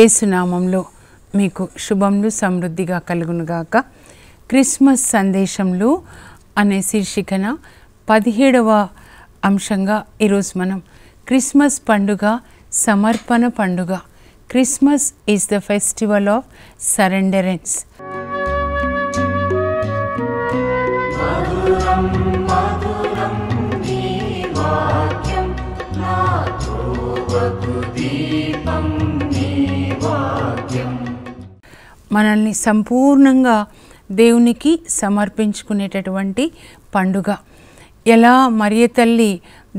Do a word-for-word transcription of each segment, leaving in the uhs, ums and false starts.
ఏసునామములో మీకు శుభములు సమృద్ధిగా కలుగును గాక। క్రిస్మస్ సందేశములు అనే శీర్షికన పదిహేడవ అంశంగా ఈ రోజు మనం క్రిస్మస్ పండుగ సమర్పణ పండుగ। Christmas is the festival of సరెండరెన్స్। మనల్ని సంపూర్ణంగా దేవునికి సమర్పించుకునేటటువంటి పండుగ। ఎలా మరియ తల్లి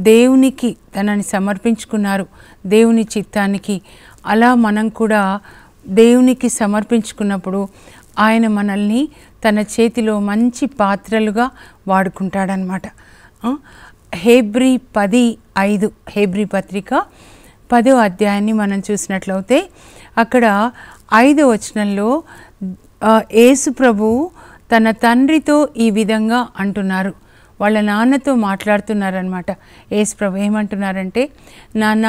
దేవునికి తనని సమర్పించుకున్నారు, దేవుని చిత్తానికి, అలా మనం కూడా దేవునికి సమర్పించుకున్నప్పుడు ఆయన మనల్ని తన చేతిలో మంచి పాత్రలుగా వాడుకుంటాడనమాట। హెబ్రీ పది ఐదు హెబ్రీ పత్రిక పదో అధ్యాయాన్ని మనం చూసినట్లయితే అక్కడ ఐదో వచనంలో యేసు ప్రభువు తన తండ్రితో ఈ విధంగా అంటున్నారు, వాళ్ళ నాన్నతో మాట్లాడుతున్నారనమాట। యేసు ప్రభు ఏమంటున్నారంటే, నాన్న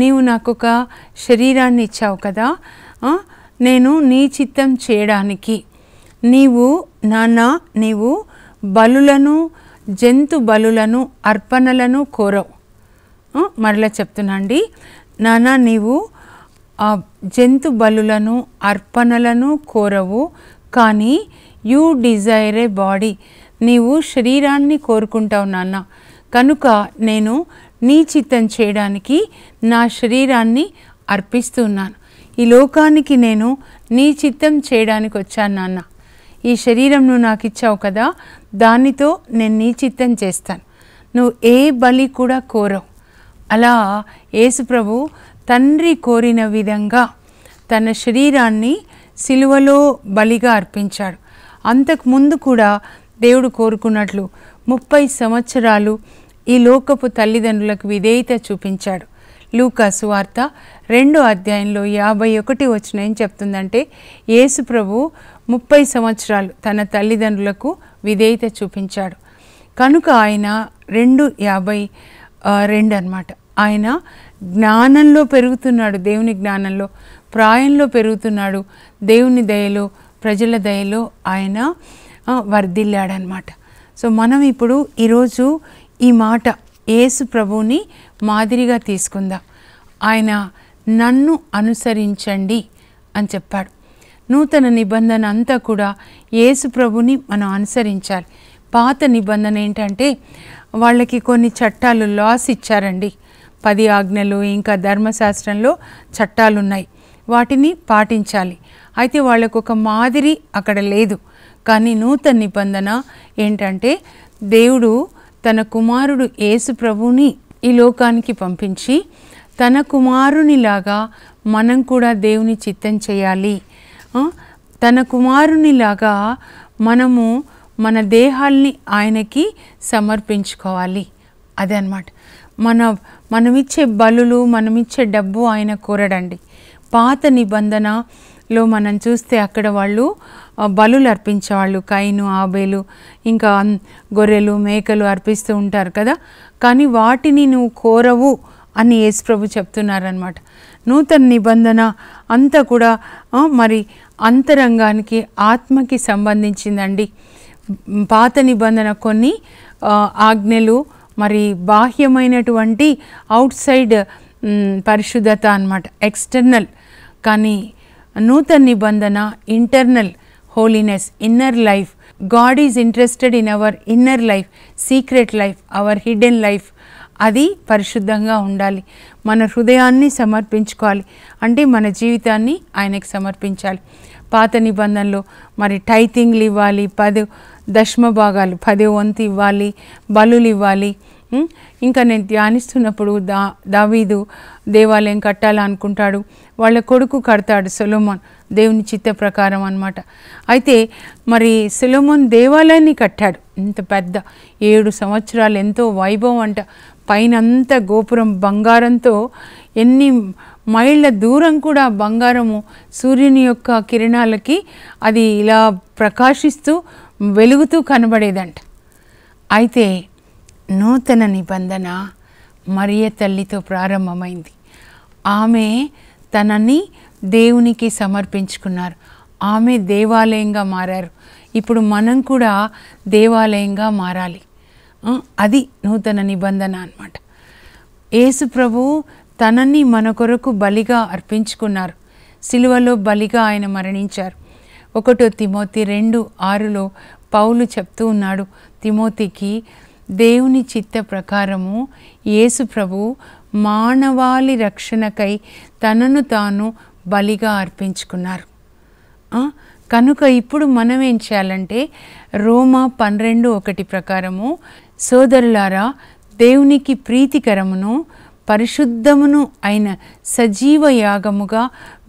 నీవు నాకు ఒక శరీరాన్ని ఇచ్చావు కదా, నేను నీ చిత్తం చేయడానికి నీవు నాన్న నీవు బలులను జంతు బలులను అర్పణలను కోరవు। మరలా చెప్తున్నా అండి, నాన్న నీవు జంతు బలులను అర్పణలను కోరవు, కానీ యూ డిజైర్ ఏ బాడీ, నీవు శరీరాన్ని కోరుకుంటావు నాన్న, కనుక నేను నీ చిత్తం చేయడానికి నా శరీరాన్ని అర్పిస్తున్నాను। ఈ లోకానికి నేను నీ చిత్తం చేయడానికి వచ్చాను నాన్న, ఈ శరీరం నువ్వు నాకు ఇచ్చావు కదా, దానితో నేను నీ చిత్తం చేస్తాను, నువ్వు ఏ బలి కూడా కోరవు। అలా యేసు ప్రభు తండ్రి కోరిన విధంగా తన శరీరాన్ని సిలువలో బలిగా అర్పించాడు। అంతకుముందు కూడా దేవుడు కోరుకున్నట్లు ముప్పై సంవత్సరాలు ఈ లోకపు తల్లిదండ్రులకు విధేయత చూపించాడు। లూకా సువార్త రెండో అధ్యాయంలో యాభై ఒకటి వచనం ఏం చెప్తుందంటే, యేసు ప్రభు ముప్పై సంవత్సరాలు తన తల్లిదండ్రులకు విధేయత చూపించాడు, కనుక ఆయన రెండు యాభై రెండు అనమాట, ఆయన జ్ఞానంలో పెరుగుతున్నాడు, దేవుని జ్ఞానంలో, ప్రాయంలో పెరుగుతున్నాడు, దేవుని దయలో ప్రజల దయలో ఆయన వర్ధిల్లాడనమాట। సో మనం ఇప్పుడు ఈరోజు ఈ మాట యేసు ప్రభువుని మాదిరిగా తీసుకుందాం। ఆయన నన్ను అనుసరించండి అని చెప్పాడు। నూతన నిబంధన అంతా కూడా యేసు ప్రభువుని మనం అనుసరించాలి। పాత నిబంధన ఏంటంటే వాళ్ళకి కొన్ని చట్టాలు లాస్ ఇచ్చారండి, పది ఆజ్ఞలు ఇంకా ధర్మశాస్త్రంలో చట్టాలు ఉన్నాయి, వాటిని పాటించాలి। అయితే వాళ్ళకు ఒక మాదిరి అక్కడ లేదు, కానీ నూతన నిబంధన ఏంటంటే దేవుడు తన కుమారుడు యేసు ప్రభువుని ఈ లోకానికి పంపించి తన కుమారునిలాగా మనం కూడా దేవుని చిత్తం చేయాలి, తన కుమారునిలాగా మనము మన దేహాల్ని ఆయనకి సమర్పించుకోవాలి, అదే అన్నమాట। మన మనమిచ్చే బలులు మనమిచ్చే డబ్బు ఆయన కోరడండి। పాత నిబంధనలో మనం చూస్తే అక్కడ వాళ్ళు బలులు అర్పించేవాళ్ళు, కైను ఆబేలు ఇంకా గొర్రెలు మేకలు అర్పిస్తూ ఉంటారు కదా, కానీ వాటిని నువ్వు కోరవు అని యేసు ప్రభు చెప్తున్నారనమాట। నూతన నిబంధన అంతా కూడా మరి అంతరంగానికి ఆత్మకి సంబంధించిందండి। పాత నిబంధన కొన్ని ఆజ్ఞలు మరి బాహ్యమైనటువంటి అవుట్ సైడ్ పరిశుద్ధత అన్నమాట, ఎక్స్టర్నల్, కానీ నూతన నిబంధన internal holiness, inner life, God is interested in our inner life, secret life, our hidden life, అది పరిశుద్ధంగా ఉండాలి। మన హృదయాన్ని సమర్పించుకోవాలి, అంటే మన జీవితాన్ని ఆయనకు సమర్పించాలి। పాత నిబంధనలో మరి టైతింగ్లు ఇవ్వాలి, పది దశమ భాగాలు పదే వంతు ఇవ్వాలి, బలులు ఇవ్వాలి। ఇంకా నేను ధ్యానిస్తున్నప్పుడు దా దావీదు దేవాలయం కట్టాలనుకుంటాడు, వాళ్ళ కొడుకు కడతాడు సొలొమోన్, దేవుని చిత్త ప్రకారం అనమాట। అయితే మరి సొలొమోన్ దేవాలయాన్ని కట్టాడు, ఇంత పెద్ద ఏడు సంవత్సరాలు ఎంతో వైభవం అంట, పైన అంతా గోపురం బంగారంతో, ఎన్ని మైళ్ళ దూరం కూడా బంగారము సూర్యుని యొక్క కిరణాలకి అది ఇలా ప్రకాశిస్తూ వెలుగుతూ కనబడేదంట। అయితే నూతన నిబంధన మరియ తల్లితో ప్రారంభమైంది, ఆమె తనని దేవునికి సమర్పించుకున్నారు. ఆమె దేవాలయంగా మారారు. ఇప్పుడు మనం కూడా దేవాలయంగా మారాలి. అది నూతన నిబంధన అన్నమాట. యేసు ప్రభువు తనని మన కొరకు బలిగా అర్పించుకున్నారు. సిలువలో బలిగా ఆయన మరణించారు. ఒకటో తిమోతి రెండు ఆరులో పౌలు చెప్తూ ఉన్నాడు తిమోతికి, దేవుని చిత్త ప్రకారము యేసు ప్రభువు మానవాళి రక్షణకై తనను తాను బలిగా అర్పించుకున్నారు. కనుక ఇప్పుడు మనం ఏం చేయాలంటే రోమా పన్నెండు ఒకటి ప్రకారము, సోదరులారా దేవునికి ప్రీతికరమును పరిశుద్ధమును అయిన సజీవ యాగముగా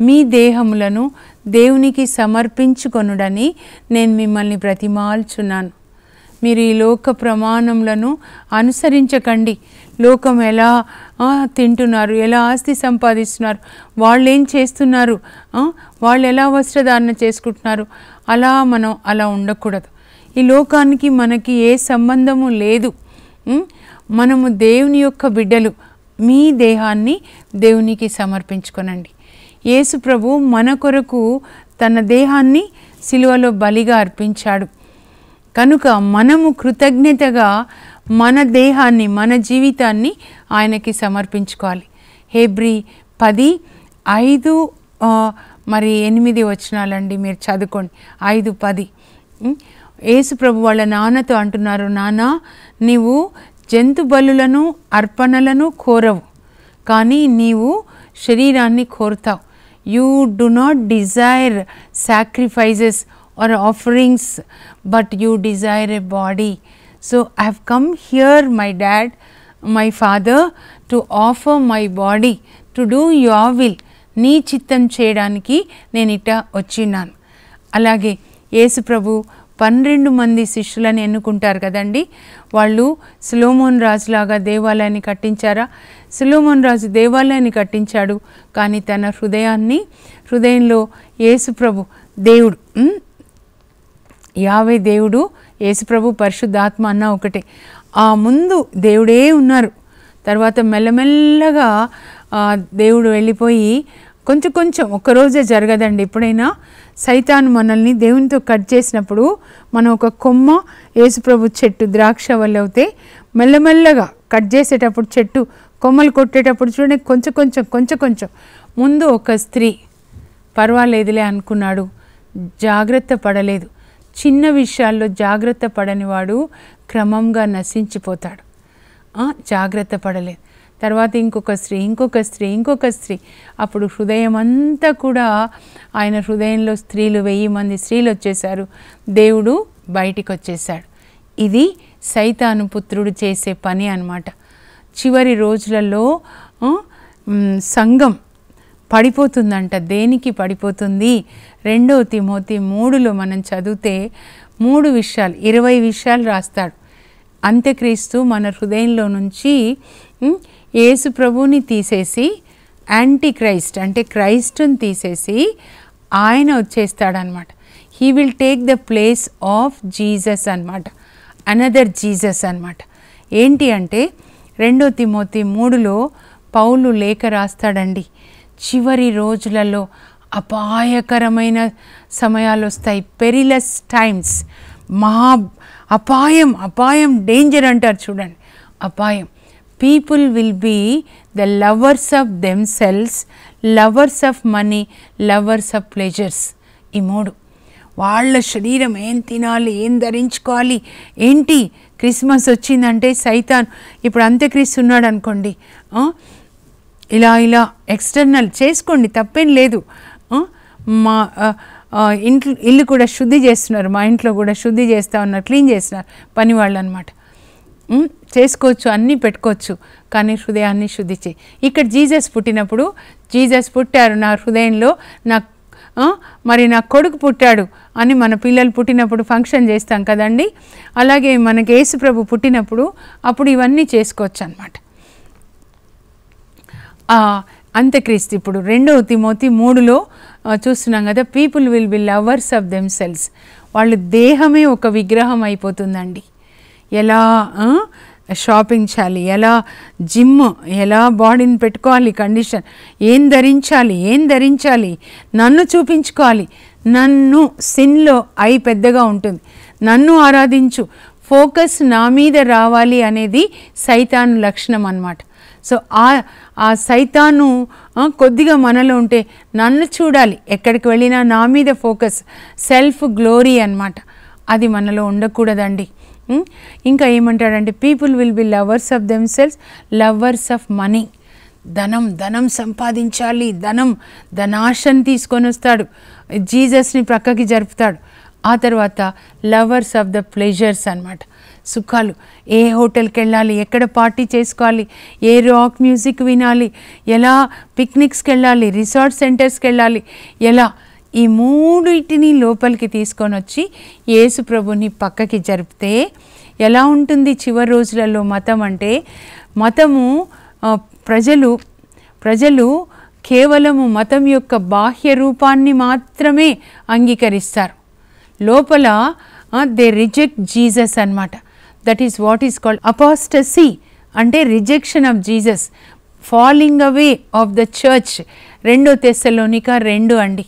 మీ దేహములను దేవునికి సమర్పించుకొనుడని నేను మిమ్మల్ని బ్రతిమాల్చున్నాను. మీరు ఈ లోక ప్రమాణములను అనుసరించకండి. లోకం ఎలా తింటున్నారు, ఎలా ఆస్తి సంపాదిస్తున్నారు, వాళ్ళు ఏం చేస్తున్నారు, వాళ్ళు ఎలా వస్త్రధారణ చేసుకుంటున్నారు, అలా మనం అలా ఉండకూడదు. ఈ లోకానికి మనకి ఏ సంబంధము లేదు. మనము దేవుని యొక్క బిడ్డలు. మీ దేహాన్ని దేవునికి సమర్పించుకొనండి. యేసు ప్రభు మన కొరకు తన దేహాన్ని సిలువలో బలిగా అర్పించాడు. కనుక మనము కృతజ్ఞతగా మన దేహాన్ని మన జీవితాన్ని ఆయనకి సమర్పించుకోవాలి. హెబ్రీ పది ఐదు మరి ఎనిమిది వచనాలండి, మీరు చదువుకోండి. ఐదు పది యేసు ప్రభు వాళ్ళ నాన్నతో అంటున్నారు, నాన్న నీవు జంతు బలులను అర్పణలను కోరవు, కానీ నీవు శరీరాన్ని కోరుతావు. You do not desire sacrifices or offerings but you desire a body. So I have come here my dad my father to offer my body to do your will. నీ చిత్తం చేయడానికి నేను ఇట వచ్చిన్నాను. అలాగే యేసు ప్రభు పన్నెండు మంది శిష్యులను ఎన్నుకుంటారు కదండి. వాళ్ళు సొలొమోను రాజులాగా దేవాలయాన్ని కట్టించారా? సొలొమోను రాజు దేవాలయాన్ని కట్టించాడు, కానీ తన హృదయాన్ని హృదయంలో యేసుప్రభు దేవుడు యావే దేవుడు యేసుప్రభు పరిశుద్ధాత్మ అన్న ఒకటే. ఆ ముందు దేవుడే ఉన్నారు. తర్వాత మెల్లమెల్లగా దేవుడు వెళ్ళిపోయి కొంచెం కొంచెం ఒక్కరోజే జరగదండి. ఎప్పుడైనా సైతాను మనల్ని దేవునితో కట్ చేసినప్పుడు మనం ఒక కొమ్మ యేసుప్రభు చెట్టు ద్రాక్ష వల్ల అవుతే మెల్లమెల్లగా కట్ చేసేటప్పుడు చెట్టు కొమ్మలు కొట్టేటప్పుడు చూడండి కొంచెం కొంచెం కొంచెం కొంచెం ముందు ఒక స్త్రీ పర్వాలేదులే అనుకున్నాడు, జాగ్రత్త పడలేదు. చిన్న విషయాల్లో జాగ్రత్త పడనివాడు క్రమంగా నశించిపోతాడు. జాగ్రత్త పడలేదు. తర్వాత ఇంకొక స్త్రీ ఇంకొక స్త్రీ ఇంకొక స్త్రీ అప్పుడు హృదయం అంతా కూడా ఆయన హృదయంలో స్త్రీలు వెయ్యి మంది స్త్రీలు వచ్చేసారు. దేవుడు బయటికి వచ్చేసాడు. ఇది సైతాను పుత్రుడు చేసే పని అన్నమాట. చివరి రోజులలో సంఘం పడిపోతుందంట. దేనికి పడిపోతుంది? రెండో తిమోతి మూడులో మనం చదివితే మూడు విషయాలు ఇరవై విషయాలు రాస్తాడు. అంత్యక్రీస్తు మన హృదయంలో నుంచి యేసు ప్రభువుని తీసేసి యాంటీ క్రైస్ట్ అంటే క్రైస్టుని తీసేసి ఆయన వచ్చేస్తాడనమాట. He will take the place of Jesus అనమాట, అనదర్ జీసస్ అనమాట. ఏంటి అంటే రెండో తిమోతి మూడులో పౌలు లేఖ రాస్తాడండి. చివరి రోజులలో అపాయకరమైన సమయాలు వస్తాయి. పెరిలస్ టైమ్స్, మహా అపాయం. అపాయం డేంజర్ అంటారు చూడండి. అపాయం. People will be the lovers of themselves, lovers of money, lovers of pleasures. ఈ మూడు. వాళ్ళ శరీరం ఏం తినాలి, ఏం ధరించుకోవాలి, ఏంటి క్రిస్మస్ వచ్చిందంటే సైతాన్ ఇప్పుడు అంత్యక్రీస్తు ఉన్నాడు అనుకోండి, ఇలా ఇలా ఎక్స్టర్నల్ చేసుకోండి తప్పేం లేదు. మా ఇంట్లో ఇల్లు కూడా శుద్ధి చేస్తున్నారు, మా ఇంట్లో కూడా శుద్ధి చేస్తూ ఉన్నారు, క్లీన్ చేస్తున్నారు పని వాళ్ళు అనమాట. చేసుకోవచ్చు, అన్నీ పెట్టుకోవచ్చు, కానీ హృదయాన్ని శుద్ధి చేయి. ఇక్కడ జీసస్ పుట్టినప్పుడు జీసస్ పుట్టారు నా హృదయంలో, నా మరి నా కొడుకు పుట్టాడు అని మన పిల్లలు పుట్టినప్పుడు ఫంక్షన్ చేస్తాం కదండి. అలాగే మనకి యేసు ప్రభు పుట్టినప్పుడు అప్పుడు ఇవన్నీ చేసుకోవచ్చు అన్నమాట. అంత్యక్రీస్తు ఇప్పుడు రెండవ తిమోతి మూడులో చూస్తున్నాం కదా, people will be lovers of themselves. వాళ్ళు దేహమే ఒక విగ్రహం అయిపోతుందండి. ఎలా షాపించాలి, ఎలా జిమ్, ఎలా బాడీని పెట్టుకోవాలి, కండిషన్ ఏం ధరించాలి, ఏం ధరించాలి, నన్ను చూపించుకోవాలి. నన్ను సిన్లో ఐ పెద్దగా ఉంటుంది, నన్ను ఆరాధించు, ఫోకస్ నా మీద రావాలి అనేది సైతాను లక్షణం అన్నమాట. సో ఆ ఆ సైతాను కొద్దిగా మనలో ఉంటే నన్ను చూడాలి, ఎక్కడికి వెళ్ళినా నా మీద ఫోకస్, సెల్ఫ్ గ్లోరీ అన్నమాట. అది మనలో ఉండకూడదండి. ఇంకా ఏమంటాడంటే people will be lovers of themselves, lovers of money. ధనం ధనం సంపాదించాలి, ధనం ధనాశని తీసుకొని వస్తాడు, జీజస్ని ప్రక్కకి జరుపుతాడు. ఆ తర్వాత లవర్స్ ఆఫ్ ద ప్లెజర్స్ అన్నమాట, సుఖాలు. ఏ హోటల్కి వెళ్ళాలి, ఎక్కడ పార్టీ చేసుకోవాలి, ఏ రాక్ మ్యూజిక్ వినాలి, ఎలా పిక్నిక్స్కి వెళ్ళాలి, రిసార్ట్ సెంటర్స్కి వెళ్ళాలి, ఎలా ఈ మూడింటిని లోపలికి తీసుకొని వచ్చి యేసు ప్రభుని పక్కకి జరిపితే ఎలా ఉంటుంది చివరి రోజులలో మతం అంటే. మతము ప్రజలు ప్రజలు కేవలము మతం యొక్క బాహ్య రూపాన్ని మాత్రమే అంగీకరిస్తారు, లోపల దే రిజెక్ట్ జీసస్ అన్నమాట. That is what is called apostasy, అంటే rejection of Jesus, falling away of the church. రెండో తెస్సలోనిక రెండు అండి,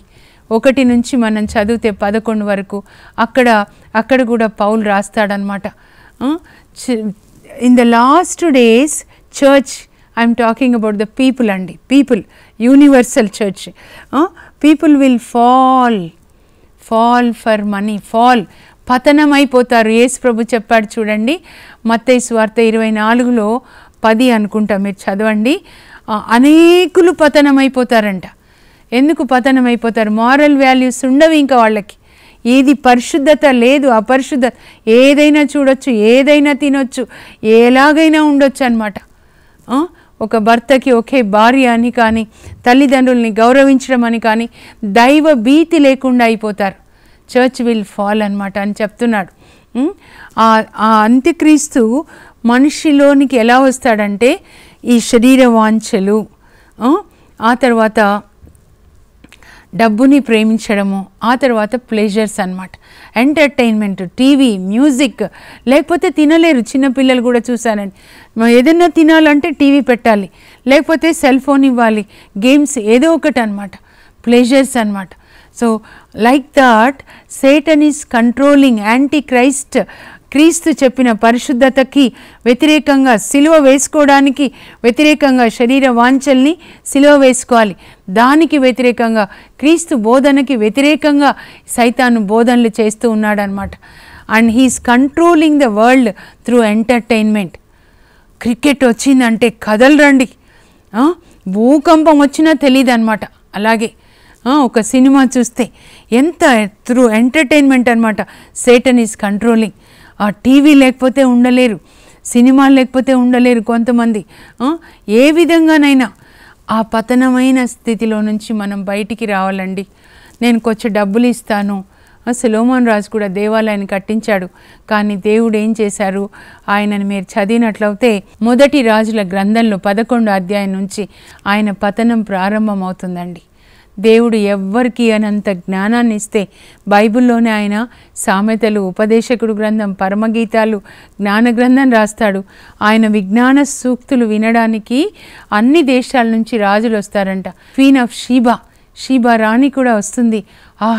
ఒకటి నుంచి మనం చదివితే పదకొండు వరకు అక్కడ అక్కడ కూడా పౌలు రాస్తాడనమాట. In the last days church, I'm talking about the people అండి, people, universal church. People will fall, fall for money, fall, పతనమైపోతారు. యేసు ప్రభు చెప్పాడు చూడండి, మత్తయి సువార్త ఇరవై నాలుగులో పది అనుకుంటా, మీరు చదవండి. అనేకులు పతనమైపోతారంట. ఎందుకు పతనమైపోతారు? మారల్ వాల్యూస్ ఉండవు ఇంకా వాళ్ళకి, ఏది పరిశుద్ధత లేదు, అపరిశుద్ధత, ఏదైనా చూడొచ్చు, ఏదైనా తినొచ్చు, ఎలాగైనా ఉండొచ్చు అన్నమాట. ఒక భర్తకి ఒకే భార్య అని కానీ, తల్లిదండ్రుల్ని గౌరవించడం అని కానీ, దైవ భీతి లేకుండా అయిపోతారు. చర్చ్ విల్ ఫాల్ అన్నమాట అని చెప్తున్నాడు. ఆ అంత్యక్రీస్తు మనిషిలోనికి ఎలా వస్తాడంటే ఈ శరీర వాంఛలు, ఆ తర్వాత డబ్బుని ప్రేమించడము, ఆ తర్వాత ప్లెజర్స్ అన్నమాట, ఎంటర్టైన్మెంట్, టీవీ, మ్యూజిక్. లేకపోతే తినలేరు చిన్నపిల్లలు కూడా, చూశానండి. ఏదైనా తినాలంటే టీవీ పెట్టాలి, లేకపోతే సెల్ ఫోన్ ఇవ్వాలి, గేమ్స్, ఏదో ఒకటి అన్నమాట, ప్లెజర్స్ అన్నమాట. So like that Satan is controlling. Antichrist, క్రీస్తు చెప్పిన పరిశుద్ధతకి వ్యతిరేకంగా, సిలువ వేసుకోవడానికి వ్యతిరేకంగా శరీర వాంఛల్ని సిలువ వేసుకోవాలి, దానికి వ్యతిరేకంగా, క్రీస్తు బోధనకి వ్యతిరేకంగా సైతాను బోధనలు చేస్తూ ఉన్నాడనమాట. And he is controlling the world through entertainment. Cricket వచ్చిందంటే కథలు రండి, భూకంపం వచ్చినా తెలియదు అనమాట. అలాగే ఒక సినిమా చూస్తే ఎంత త్రూ ఎంటర్టైన్మెంట్ అనమాట. Satan is controlling. ఆ టీవీ లేకపోతే ఉండలేరు, సినిమాలు లేకపోతే ఉండలేరు కొంతమంది. ఏ విధంగానైనా ఆ పతనమైన స్థితిలో నుంచి మనం బయటికి రావాలండి. నేను కొంచెం డబ్బులు ఇస్తాను. సొలొమోను రాజు కూడా దేవాలయాన్ని కట్టించాడు, కానీ దేవుడు ఏం చేశారు ఆయనని మీరు చదివినట్లయితే మొదటి రాజుల గ్రంథంలో పదకొండో అధ్యాయం నుంచి ఆయన పతనం ప్రారంభమవుతుందండి. దేవుడు ఎవ్వరికి అనంత జ్ఞానాన్ని ఇస్తే, బైబిల్లోనే ఆయన సామెతలు, ఉపదేశకుడు గ్రంథం, పరమగీతాలు, జ్ఞాన గ్రంథం రాస్తాడు. ఆయన విజ్ఞాన సూక్తులు వినడానికి అన్ని దేశాల నుంచి రాజులు వస్తారంట. క్వీన్ ఆఫ్ షీబా, షీబా రాణి కూడా వస్తుంది. ఆ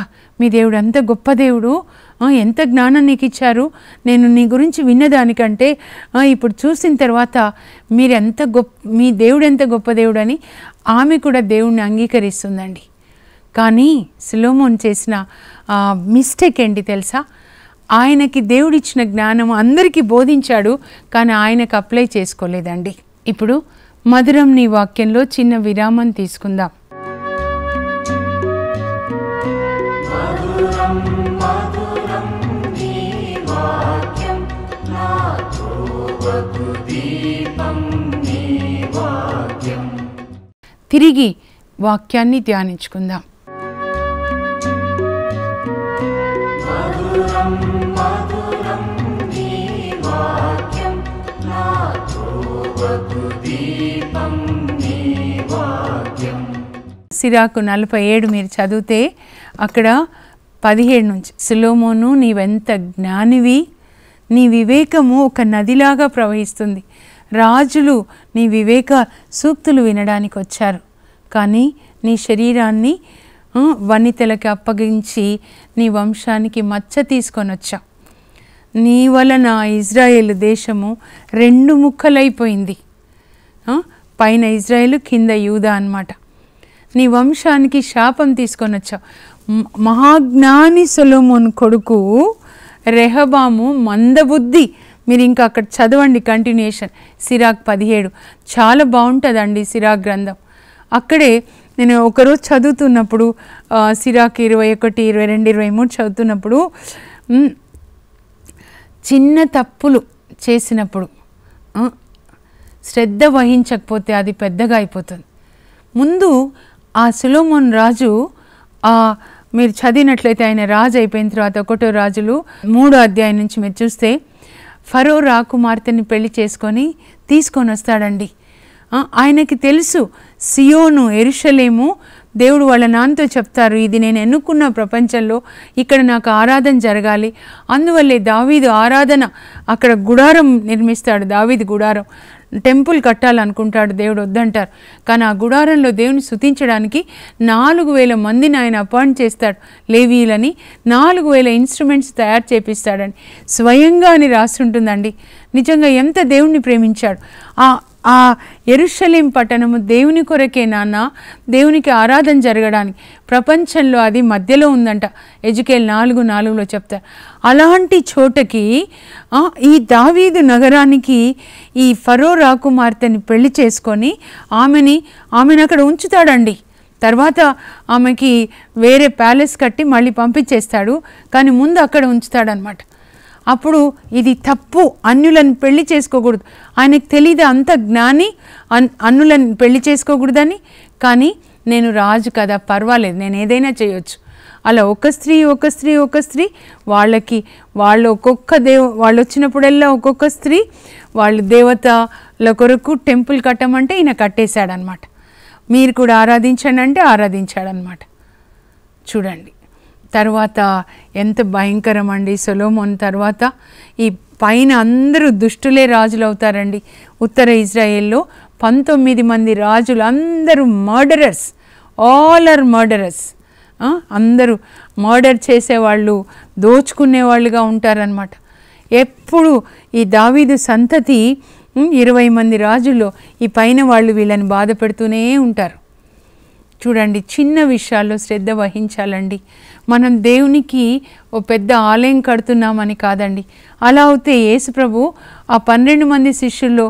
మీ దేవుడు అంత గొప్ప దేవుడు, ఎంత జ్ఞానం నీకు ఇచ్చారు, నేను నీ గురించి విన్నదానికంటే ఇప్పుడు చూసిన తర్వాత మీరెంత గొప్ప, మీ దేవుడు ఎంత గొప్ప దేవుడు అని ఆమె కూడా దేవుణ్ణి అంగీకరిస్తుందండి. కానీ సొలొమోను చేసిన మిస్టేక్ ఏంటి తెలుసా? ఆయనకి దేవుడిచ్చిన జ్ఞానం అందరికీ బోధించాడు, కానీ ఆయనకు అప్లై చేసుకోలేదండి. ఇప్పుడు మధురం నీ వాక్యంలో చిన్న విరామం తీసుకుందాం. తిరిగి వాక్యాన్ని ధ్యానించుకుందాం. సిరాకు నలభై ఏడు మీరు చదివితే అక్కడ పదిహేడు నుంచి, సొలొమోను నీవెంత జ్ఞానివి, నీ వివేకము ఒక నదిలాగా ప్రవహిస్తుంది. రాజులు నీ వివేక సూక్తులు వినడానికి వచ్చారు, కానీ నీ శరీరాన్ని వనితలకు అప్పగించి నీ వంశానికి మచ్చ తీసుకొని వచ్చావు. నీ వలన ఇజ్రాయేల్ దేశము రెండు ముక్కలైపోయింది. పైన ఇజ్రాయేల్, కింద యూదా అన్నమాట. నీ వంశానికి శాపం తీసుకొని వచ్చావు. మహాజ్ఞాని సొలొమోను కొడుకు రెహబాము మందబుద్ధి. మీరు ఇంకా అక్కడ చదవండి కంటిన్యూషన్, సిరాక్ పదిహేడు చాలా బాగుంటుందండి సిరాక్ గ్రంథం. అక్కడే నేను ఒకరోజు చదువుతున్నప్పుడు సిరాక్ ఇరవై ఒకటి ఇరవై రెండు ఇరవై మూడు చదువుతున్నప్పుడు చిన్న తప్పులు చేసినప్పుడు శ్రద్ధ వహించకపోతే అది పెద్దగా అయిపోతుంది. ముందు ఆ సొలొమోను రాజు, మీరు చదివినట్లయితే ఆయన రాజు అయిపోయిన తర్వాత ఒకటో రాజులు మూడో అధ్యాయం నుంచి మీరు చూస్తే ఫరో రాకుమార్తెని పెళ్లి చేసుకొని తీసుకొని వస్తాడండి. ఆయనకి తెలుసు సియోను యెరూషలేము దేవుడు వాళ్ళ నాన్నతో చెప్తారు, ఇది నేను ఎన్నుకున్న ప్రపంచంలో ఇక్కడ నాకు ఆరాధన జరగాలి, అందువల్లే దావీదు ఆరాధన అక్కడ గుడారం నిర్మిస్తాడు. దావీదు గుడారం టెంపుల్ కట్టాలనుకుంటాడు, దేవుడు వద్దంటారు, కానీ ఆ గుడారంలో దేవుని స్తుతించడానికి నాలుగు వేల మందిని ఆయన అపాయింట్ చేస్తాడు, లేవీలని నాలుగు వేల ఇన్స్ట్రుమెంట్స్ తయారు చేపిస్తాడని స్వయంగా అని రాస్తుంటుందండి. నిజంగా ఎంత దేవుణ్ణి ప్రేమించాడు. ఆ ఆ యెరూషలేం పట్టణము దేవుని కొరకే నాన్న, దేవునికి ఆరాధన జరగడానికి, ప్రపంచంలో అది మధ్యలో ఉందంట. ఎజుకేల్ నాలుగు నాలుగులో చెప్తారు. అలాంటి చోటకి ఈ దావీదు నగరానికి ఈ ఫరో రాకుమార్తెని పెళ్లి చేసుకొని ఆమెని ఆమెను అక్కడ ఉంచుతాడండి. తర్వాత ఆమెకి వేరే ప్యాలెస్ కట్టి మళ్ళీ పంపించేస్తాడు, కానీ ముందు అక్కడ ఉంచుతాడనమాట. అప్పుడు ఇది తప్పు, అన్యులను పెళ్లి చేసుకోకూడదు. ఆయనకు తెలియదు అంత జ్ఞాని, అన్ అన్యులను పెళ్లి చేసుకోకూడదని, కానీ నేను రాజు కదా పర్వాలేదు, నేను ఏదైనా చేయొచ్చు. అలా ఒక స్త్రీ ఒక స్త్రీ ఒక స్త్రీ వాళ్ళకి వాళ్ళు ఒక్కొక్క దేవ వాళ్ళు వచ్చినప్పుడల్లా ఒక్కొక్క స్త్రీ వాళ్ళు దేవతల కొరకు టెంపుల్ కట్టమంటే ఈయన కట్టేశాడనమాట. మీరు కూడా ఆరాధించండి అంటే ఆరాధించాడనమాట. చూడండి తర్వాత ఎంత భయంకరం అండి. సొలొమోన్ తర్వాత ఈ పైన అందరూ దుష్టులే రాజులు అవుతారండి. ఉత్తర ఇజ్రాయేల్లో పంతొమ్మిది మంది రాజులు అందరూ మర్డరర్స్, ఆల్ ఆర్ మర్డరర్స్. అందరూ మర్డర్ చేసేవాళ్ళు, దోచుకునేవాళ్ళుగా ఉంటారనమాట. ఎప్పుడు ఈ దావీదు సంతతి ఇరవై మంది రాజుల్లో ఈ పైన వాళ్ళు వీళ్ళని బాధ పెడుతూనే ఉంటారు. చూడండి చిన్న విషయాల్లో శ్రద్ధ వహించాలండి. మనం దేవునికి ఓ పెద్ద ఆలయం కడుతున్నామని కాదండి. అలా అయితే యేసు ప్రభు ఆ పన్నెండు మంది శిష్యుల్లో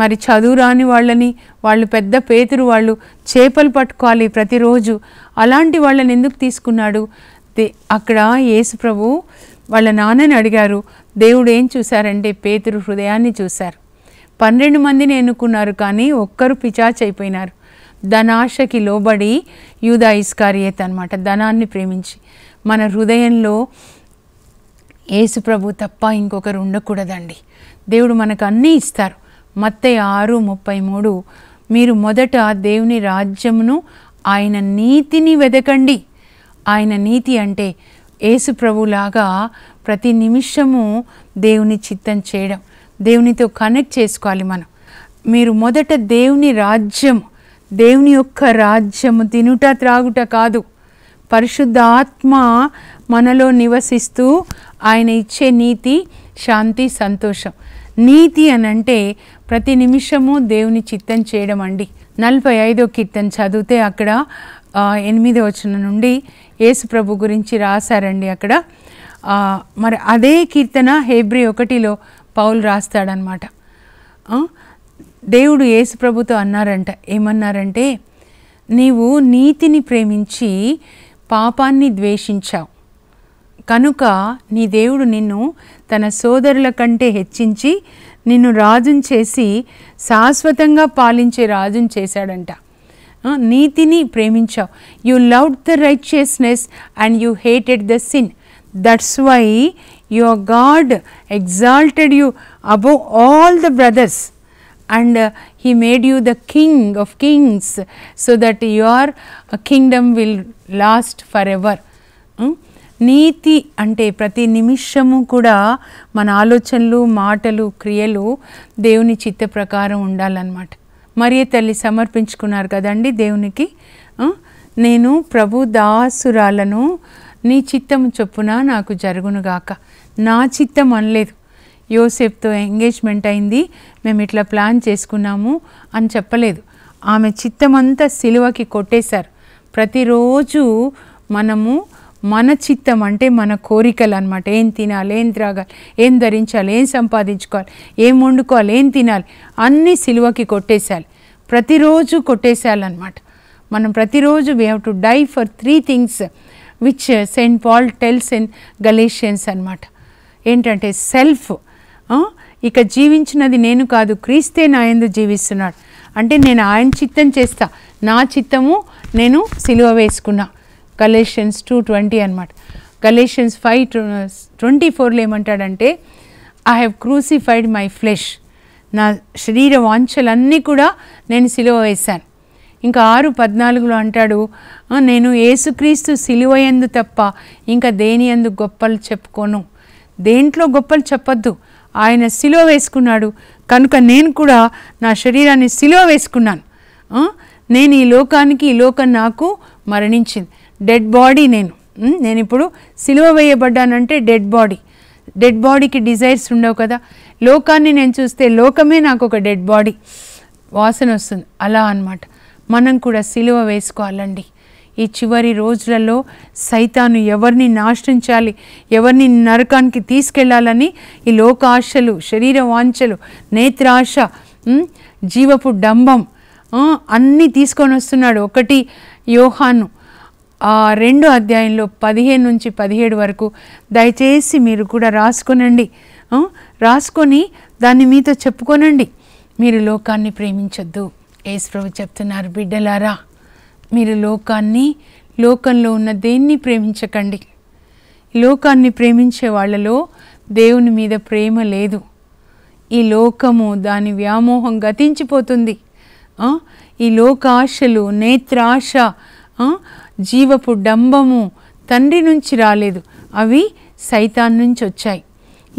మరి చదువు రాని వాళ్ళని, వాళ్ళు పెద్ద పేతురు వాళ్ళు చేపలు పట్టుకోవాలి ప్రతిరోజు, అలాంటి వాళ్ళని ఎందుకు తీసుకున్నాడు? అక్కడ యేసు ప్రభు వాళ్ళ నాన్నని అడిగారు, దేవుడు ఏం చూశారంటే పేతురు హృదయాన్ని చూశారు. పన్నెండు మందిని ఎన్నుకున్నారు, కానీ ఒక్కరు పిచాచి అయిపోయినారు. ధనాశకి లోబడి, యూదా ఇస్కరియోతు అనమాట, ధనాన్ని ప్రేమించి. మన హృదయంలో యేసు ప్రభు తప్ప ఇంకొకరు ఉండకూడదండి. దేవుడు మనకు అన్నీ ఇస్తారు. మత్తయి ఆరు ముప్పై మూడు మీరు మొదట దేవుని రాజ్యమును ఆయన నీతిని వెదకండి. ఆయన నీతి అంటే యేసు ప్రభులాగా ప్రతి నిమిషము దేవుని చిత్తం చేయడం, దేవునితో కనెక్ట్ చేసుకోవాలి మనం. మీరు మొదట దేవుని రాజ్యం, దేవుని యొక్క రాజ్యము తినుట త్రాగుట కాదు, పరిశుద్ధ ఆత్మ మనలో నివసిస్తూ ఆయన ఇచ్చే నీతి, శాంతి, సంతోషం. నీతి అనంటే ప్రతి నిమిషము దేవుని చిత్తం చేయడం అండి. నలభై ఐదో కీర్తన చదివితే అక్కడ ఎనిమిదో వచనం నుండి యేసు ప్రభు గురించి రాశారండి. అక్కడ మరి అదే కీర్తన హెబ్రీ ఒకటిలో పౌలు రాస్తాడనమాట. దేవుడు యేసు ప్రభుతో అన్నారంట, ఏమన్నారంటే నీవు నీతిని ప్రేమించి పాపాన్ని ద్వేషించావు కనుక నీ దేవుడు నిన్ను తన సోదరుల కంటే హెచ్చించి నిన్ను రాజును చేసి శాశ్వతంగా పాలించే రాజును చేశాడంట. నీతిని ప్రేమించావు, you loved the righteousness and you hated the sin, that's why your God exalted you above all the brothers and uh, he made you the king of kings so that your uh, kingdom will last forever. hmm? నీతి అంటే ప్రతి నిమిషము కూడా మన ఆలోచనలు మాటలు క్రియలు దేవుని చిత్త ప్రకారం ఉండాలన్నమాట. మరియ తల్లి సమర్పించుకున్నారు కదండి దేవునికి, నేను ప్రభు దాసురాలను నీ చిత్తము చొప్పున నాకు జరుగునుగాక. నా చిత్తం అనలేదు. యోసేపుతో ఎంగేజ్మెంట్ అయింది, మేము ఇట్లా ప్లాన్ చేసుకున్నాము అని చెప్పలేదు. ఆమె చిత్తమంతా సిలువకి కొట్టేశారు. ప్రతిరోజు మనము మన చిత్తం అంటే మన కోరికలు అన్నమాట. ఏం తినాలి, ఏం త్రాగాలి, ఏం ధరించాలి, ఏం సంపాదించుకోవాలి, ఏం వండుకోవాలి, ఏం తినాలి, అన్నీ సిలువకి కొట్టేశాలి. ప్రతిరోజు కొట్టేశాలన్నమాట. మనం ప్రతిరోజు we have to die for three things which Saint Paul tells in Galatians అన్నమాట. ఏంటంటే సెల్ఫ్, ఇక జీవించినది నేను కాదు క్రీస్తే నా యందు జీవిస్తున్నాడు. అంటే నేను ఆయన చిత్తం చేస్తా, నా చిత్తము నేను సిలువ వేసుకున్నా. గలేషియన్స్ టూ ట్వంటీ అనమాట. గలేషియన్స్ ఫైవ్ ట్వంటీ ఫోర్లో ఏమంటాడంటే, I have crucified my flesh, నా శరీర వాంఛలన్నీ కూడా నేను సిలువ వేశాను. ఇంకా ఆరు పద్నాలుగులో అంటాడు, నేను యేసుక్రీస్తు సిలువయందు తప్ప ఇంకా దేని యందు గొప్పలు చెప్పుకోను. దేంట్లో గొప్పలు చెప్పద్దు, ఆయన సిలువ వేసుకున్నాడు కనుక నేను కూడా నా శరీరాన్ని సిలువ వేసుకున్నాను. నేను ఈ లోకానికి, ఈ లోకం నాకు మరణించింది. డెడ్ బాడీ నేను, నేను ఇప్పుడు సిలువ వేయబడ్డానంటే డెడ్ బాడీ. డెడ్ బాడీకి డిజైర్స్ ఉండవు కదా. లోకాన్ని నేను చూస్తే లోకమే నాకు ఒక డెడ్ బాడీ వాసన వస్తుంది. అలా అన్నమాట మనం కూడా సిలువ వేసుకోవాలండి. ఈ చివరి రోజులలో సైతాను ఎవరిని నాశనం చేయాలి, ఎవరిని నరకానికి తీసుకెళ్లాలని ఈ లోకాశలు, శరీర వాంఛలు, నేత్రాశ, జీవపు డంబం అన్నీ తీసుకొని వస్తున్నాడు. ఒకటి యోహాను రెండో అధ్యాయంలో పదిహేను నుంచి పదిహేడు వరకు దయచేసి మీరు కూడా రాసుకోనండి, రాసుకొని దాన్ని మీతో చెప్పుకోనండి. మీరు లోకాన్ని ప్రేమించొద్దు. యేసు ప్రభు చెప్తున్నారు, బిడ్డలారా మీరు లోకాన్ని, లోకంలో ఉన్న దేన్ని ప్రేమించకండి. లోకాన్ని ప్రేమించే వాళ్ళలో దేవుని మీద ప్రేమ లేదు. ఈ లోకము, దాని వ్యామోహం గతించిపోతుంది. ఈ లోకాశలు, నేత్రాశ, జీవపు డంబము తండ్రి నుంచి రాలేదు, అవి సైతాన్ నుంచి వచ్చాయి.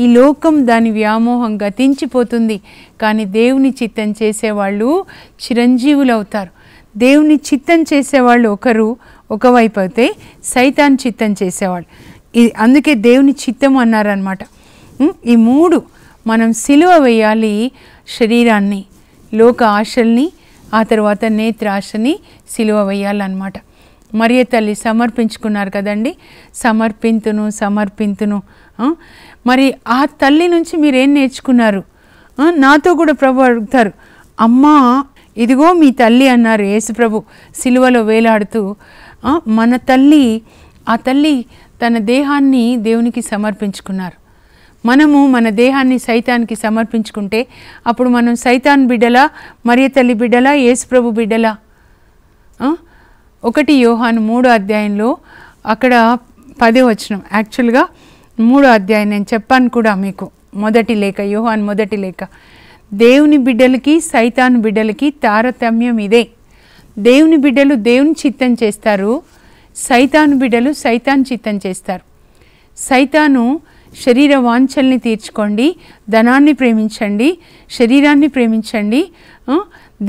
ఈ లోకం, దాని వ్యామోహం గతించిపోతుంది. కానీ దేవుని చిత్తం చేసేవాళ్ళు చిరంజీవులు అవుతారు. దేవుని చిత్తం చేసేవాళ్ళు ఒకరు ఒకవైపు అయితే సైతాన్ చిత్తం చేసేవాళ్ళు, ఇది అందుకే దేవుని చిత్తం అన్నారనమాట. ఈ మూడు మనం సిలువ వేయాలి, శరీరాన్ని, లోక ఆశల్ని, ఆ తర్వాత నేత్రాశని సిలువ వేయాలన్నమాట. మరియ తల్లి సమర్పించుకున్నారు కదండి, సమర్పింతును సమర్పింతును. మరి ఆ తల్లి నుంచి మీరేం నేర్చుకున్నారు? నాతో కూడా ప్రభు అడుగుతారు, అమ్మా ఇదిగో మీ తల్లి అన్నారు యేసు ప్రభు సిలువలో వేలాడుతూ. మన తల్లి, ఆ తల్లి తన దేహాన్ని దేవునికి సమర్పించుకున్నారు. మనము మన దేహాన్ని సైతానికి సమర్పించుకుంటే అప్పుడు మనం సైతాన్ బిడ్డలా, మరియ తల్లి బిడ్డలా, యేసు ప్రభు బిడ్డలా? ఒకటి యోహాను మూడో అధ్యాయంలో అక్కడ పదే వచనం, యాక్చువల్గా మూడో అధ్యాయం నేను చెప్పాను కూడా మీకు, మొదటి లేఖ, యోహాను మొదటి లేఖ. దేవుని బిడ్డలకి సైతాను బిడ్డలకి తారతమ్యం ఇదే. దేవుని బిడ్డలు దేవుని చిత్తం చేస్తారు, సైతాను బిడ్డలు సైతాన్ చిత్తం చేస్తారు. సైతాను శరీర వాంఛల్ని తీర్చుకోండి, ధనాన్ని ప్రేమించండి, శరీరాన్ని ప్రేమించండి,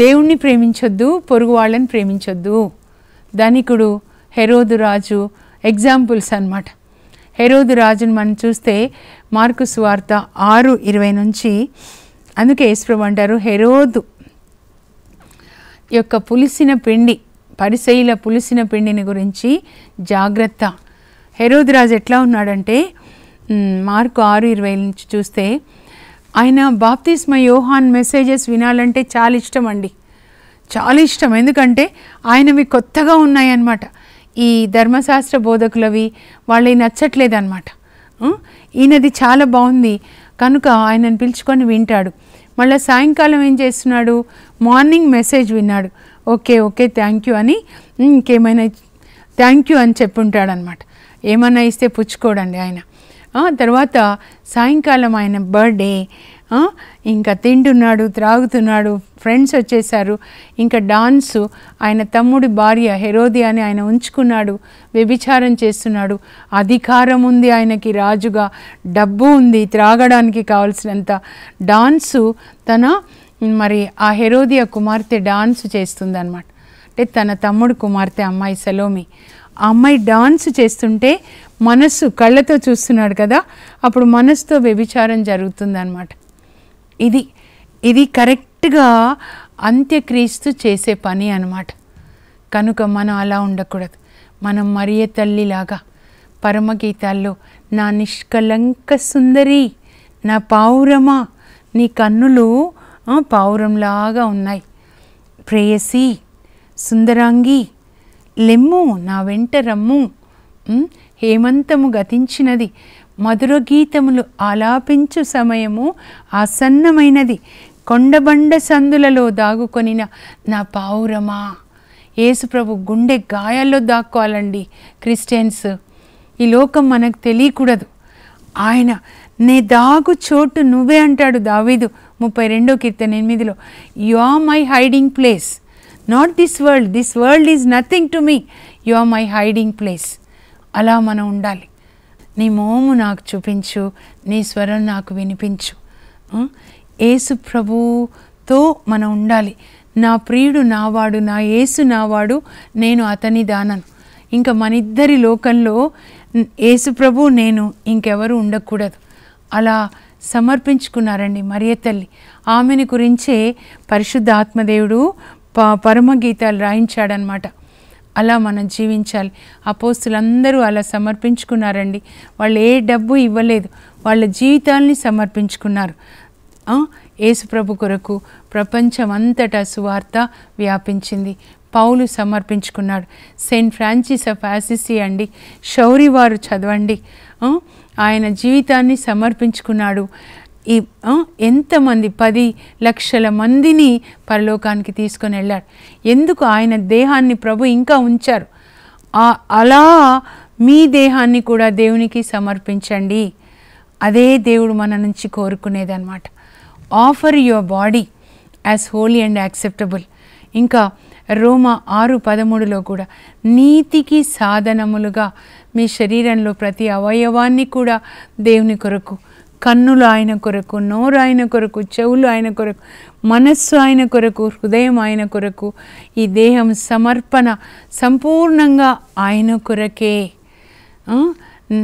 దేవుణ్ణి ప్రేమించొద్దు, పొరుగు వాళ్ళని ప్రేమించొద్దు. ధనికుడు, హెరోదు రాజు ఎగ్జాంపుల్స్ అన్నమాట. హెరోదు రాజును మనం చూస్తే మార్కు సువార్త ఆరు ఇరవై నుంచి, అందుకే యేసుప్రభు అంటారు, హెరోదు యొక్క పులిసిన పిండి, పరిసయ్యుల పులిసిన పిండిని గురించి జాగ్రత్త. హెరోదు రాజు ఎట్లా ఉన్నాడంటే, మార్కు ఆరు ఇరవై నుంచి చూస్తే, ఆయన బాప్తిస్మ యోహాన్ మెసేజెస్ వినాలంటే చాలా ఇష్టం అండి, చాలా ఇష్టం. ఎందుకంటే ఆయనవి కొత్తగా ఉన్నాయన్నమాట. ఈ ధర్మశాస్త్ర బోధకులవి వాళ్ళవి నచ్చట్లేదు అన్నమాట. ఈయనది చాలా బాగుంది కనుక ఆయనను పిలుచుకొని వింటాడు. మళ్ళీ సాయంకాలం ఏం చేస్తున్నాడు, మార్నింగ్ మెసేజ్ విన్నాడు, ఓకే ఓకే థ్యాంక్ యూ అని ఇంకేమైనా థ్యాంక్ యూ అని చెప్పుంటాడు అనమాట. ఏమైనా ఇస్తే పుచ్చుకోడండి ఆయన. తర్వాత సాయంకాలం ఆయన బర్త్డే, इंका तिंटुन्नाडु त्रागुतुन्नाडु फ्रेंड्स वच्चेसारु इंका डान्स आयन तम्मुडी भार्य हेरोदियानी आयन उंचुकुन्नाडु व्यभिचारं चेस्तुन्नाडु अधिकारं उंदी आयनकी राजुगा डब्बु उंदी त्रागडानिकी कावाल्सिनंत डान्स तन मरी आ हेरोदिया कुमार्ते डान्स चेस्तुंदन्नमाट अंटे तन तम्मुडु कुमार्ते अम्मायि सलोमी आ अम्मायि डान्स चेस्तुंटे మనసు కళ్ళతో చూస్తున్నాడు కదా అప్పుడు మనసుతో వ్యభిచారం జరుగుతుందన్నమాట ఇది ఇది కరెక్ట్ గా అంత్యక్రీస్తు చేసే పని అన్నమాట కనుక మనం అలా ఉండకూడదు మనం మరియ తల్లి లాగా పరమ గీతాల్లో నా నిష్కలంక సుందరి నా పావురమా నీ కన్నులు పావురం లాగా ఉన్నాయి ప్రేయసి సుందరాంగి లెమ్ము నా వెంట రమ్ము हेमंतमु गतिंचिनदी मधुर गीतमुलु आलापिंचु समयमु आसन्नमैनदी कोंडबंड संदुललो दागुकोनिन ना पावुरमा येसु प्रभु गुंडे गायाल्लो दाक्कोवालंडी क्रिस्टियन्स ई लोकं मनकु तेलियकूडदु आयन ने दागु चोटु नुव्वे अंटाडु दावीदु मुप्पै రెండవ కీర్తన ఎనిమిదిలో you are my hiding place not this world this world is nothing to me you are my hiding place అలా మనం ఉండాలి నీ మోము నాకు చూపించు నీ స్వరం నాకు వినిపించు యేసు ప్రభుతో మనం ఉండాలి నా ప్రియుడు నావాడు నా యేసు నావాడు నేను అతని దానను ఇంకా మన ఇద్దరి లోకంలో యేసు ప్రభు నేను ఇంకెవరు ఉండకూడదు అలా సమర్పించుకున్నారండి మరియ తల్లి ఆమెని గురించే పరిశుద్ధ ఆత్మదేవుడు పరమ గీతాలు రాయించాడన్నమాట అలా మనం జీవించాలి అపోస్తులందరూ అలా సమర్పించుకున్నారండి వాళ్ళు ఏ డబ్బు ఇవ్వలేదు వాళ్ళ జీవితాల్ని సమర్పించుకున్నారు ఆ యేసు ప్రభు కొరకు ప్రపంచమంతటా సువార్త వ్యాపించింది పౌలు సమర్పించుకున్నాడు సెయింట్ ఫ్రాన్సిస్ ఆఫ్ అసిసి అండి శౌరి వారు చదవండి ఆ ఆయన జీవితాన్ని సమర్పించుకున్నాడు ఈ ఎంతమంది పది లక్షల మందిని పరలోకానికి తీసుకొని వెళ్ళారు ఎందుకు ఆయన దేహాన్ని ప్రభు ఇంకా ఉంచారు అలా మీ దేహాన్ని కూడా దేవునికి సమర్పించండి అదే దేవుడు మన నుంచి కోరుకునేది అన్నమాట offer your body as holy and acceptable ఇంకా రోమా ఆరు పదమూడు లో కూడా నీతికి సాధనములుగా మీ శరీరంలో ప్రతి అవయవాన్ని కూడా దేవుని కొరకు కన్నులు ఆయన కొరకు నోరు ఆయన కొరకు చెవులు ఆయన కొరకు మనస్సు ఆయన కొరకు హృదయం ఆయన కొరకు ఈ దేహం సమర్పణ సంపూర్ణంగా ఆయన కొరకే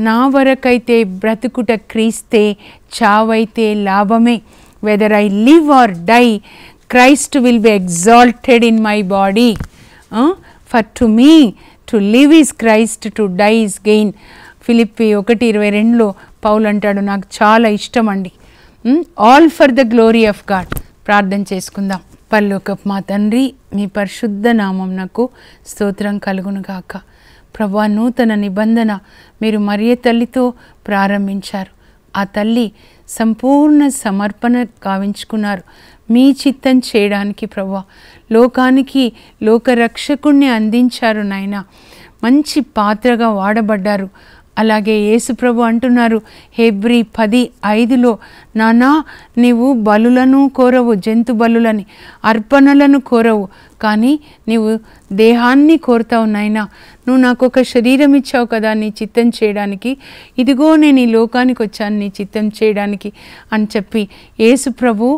నా వరకైతే బ్రతుకుట క్రీస్తే చావైతే లాభమే whether I live or die Christ will be exalted in my body for to me to live is Christ to die is gain ఫిలిప్పీ ఒకటి ఇరవై రెండులో పౌలు అంటాడు నాకు చాలా ఇష్టం అండి all for the glory of God ప్రార్థన చేసుకుందాం పరలోకపు మా తండ్రి మీ పరిశుద్ధ నామమునకు స్తోత్రం కలుగును గాక ప్రభువా నూతన నిబంధన మీరు మరియ తల్లితో ప్రారంభించారు ఆ తల్లి సంపూర్ణ సమర్పణ కావించుకున్నారు మీ చిత్తం చేయడానికి ప్రభువా లోకానికి లోకరక్షకుణ్ణి అందించారు నాయన మంచి పాత్రగా వాడబడ్డారు అలాగే యేసు ప్రభు అంటున్నారు హెబ్రీ పది ఐదులో నానా నీవు బలులను కోరవు జంతు బలులని అర్పణలను కోరవు కానీ నీవు దేహాన్ని కోరుతావు నాయన నువ్వు నాకు ఒక శరీరం ఇచ్చావు కదా నీ చిత్తం చేయడానికి ఇదిగో నేను ఈ లోకానికి వచ్చాను నీ చిత్తం చేయడానికి అని చెప్పి యేసు ప్రభు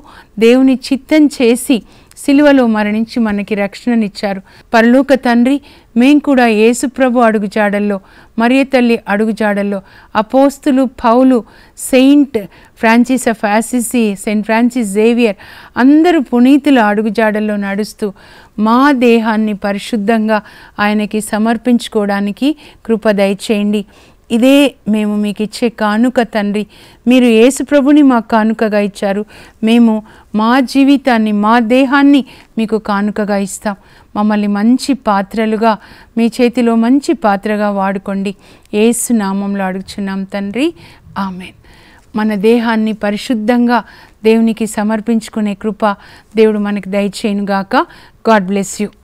దేవుని చిత్తం చేసి సిలువలో మరణించి మనకి రక్షణనిచ్చారు పరలోక తండ్రి మేము కూడా యేసు ప్రభు అడుగుజాడల్లో మరియ తల్లి అడుగుజాడల్లో అపోస్తులు పౌలు Saint Francis of Assisi Saint Francis Xavier అందరూ పునీతుల అడుగుజాడల్లో నడుస్తూ మా దేహాన్ని పరిశుద్ధంగా ఆయనకి సమర్పించుకోవడానికి కృప దయచేయండి ఇదే మేము మీకు ఇచ్చే కానుక తండ్రి మీరు యేసు ప్రభుని మా కానుకగా ఇచ్చారు మేము మా జీవితాన్ని మా దేహాన్ని మీకు కానుకగా ఇస్తాం మమ్మల్ని మంచి పాత్రలుగా మీ చేతిలో మంచి పాత్రగా వాడుకోండి యేసు నామంలో అడుగుచున్నాం తండ్రి ఆమేన్ మన దేహాన్ని పరిశుద్ధంగా దేవునికి సమర్పించుకునే కృప దేవుడు మనకు దయచేయును గాక గాడ్ బ్లెస్ యు